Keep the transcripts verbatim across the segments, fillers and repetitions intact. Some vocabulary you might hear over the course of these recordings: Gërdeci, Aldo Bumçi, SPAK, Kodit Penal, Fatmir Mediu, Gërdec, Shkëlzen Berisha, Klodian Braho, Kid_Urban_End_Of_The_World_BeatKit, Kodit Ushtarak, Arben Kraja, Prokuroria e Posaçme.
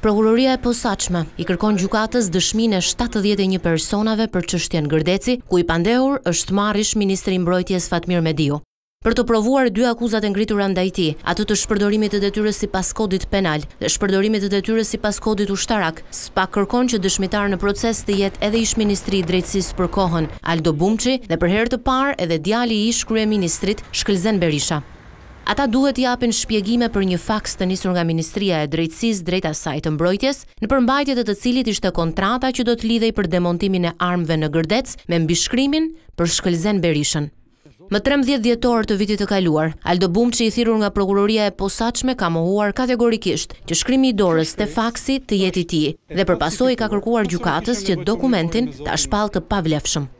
Prokuroria e Posaçme i kërkon gjykatës dëshminë e shtatëdhjetë e një personave për çështjen Gërdeci, ku i pandehur është marrësh ministri i Mbrojtjes Fatmir Mediu. Për të provuar dy akuzat e ngritura ndaj tij, atë të shpërdorimit të detyrës sipas kodit penal dhe shpërdorimit të detyrës sipas kodit ushtarak, SPAK kërkon që dëshmitar në proces të jetë edhe ish-ministri i Drejtësisë për kohën Aldo Bumçi dhe për herë të parë edhe djali i ish-kryeministrit Shkëlzen Berisha. Ata duhet japin shpjegime për një faks të nisur nga Ministria e Drejtësisë drejt asaj të mbrojtjes, në përmbajtje të të cilit ishte kontrata që do të lidhej për demontimin e armëve në Gërdec me mbishkrimin për Shkëlzen Berishën. Më trembëdhjetë dhjetor të vitit të kaluar, Aldo Bumçi i thirrur nga Prokuroria e Posaçme ka mohuar kategorikisht që shkrimi i dorës te faksi të jetë i tij dhe për pasojë ka kërkuar gjykatës që dokumentin ta shpallë të pavlefshëm.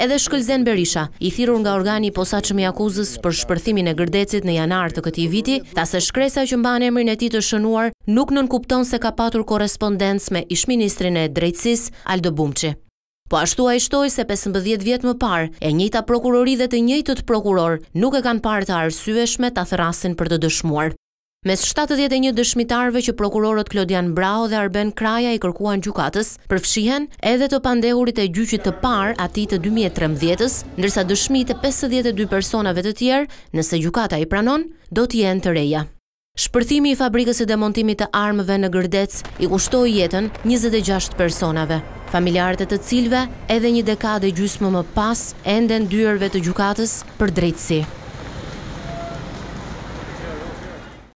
Edhe Shkëlzen Berisha, i thirrur nga organi i posaçëm i akuzës për shpërthimin e Gërdecit në janar të këtij viti, tha se shkresa që mban emrin e tij të shënuar nuk nënkupton se ka patur korrespondencë me ish-ministrin e Drejtësisë Aldo Bumçi. Po ashtu ai shtoi se pesëmbëdhjetë vjet më parë, e njëjta prokurori dhe të njëjtët prokuror nuk e kanë parë të arsyeshme ta thrasin për të dëshmuar. Mes shtatëdhjetë e një dëshmitarëve që prokurorët Klodian Braho dhe Arben Kraja i kërkuan gjykatës, përfshihen edhe të pandehurit e gjyqit të parë atij të dy mijë e trembëdhjetës, ndërsa dëshmitë e pesëdhjetë e dy personave të tjerë, nëse gjykata i pranon, do të jenë të reja. Shpërthimi i fabrikës së demontimit të armëve në Gërdec i kushtoi jetën njëzet e gjashtë personave, familjarët e të cilëve edhe një dekadë gjysmë më pas enden dyerve të gjykatës për drejtësi.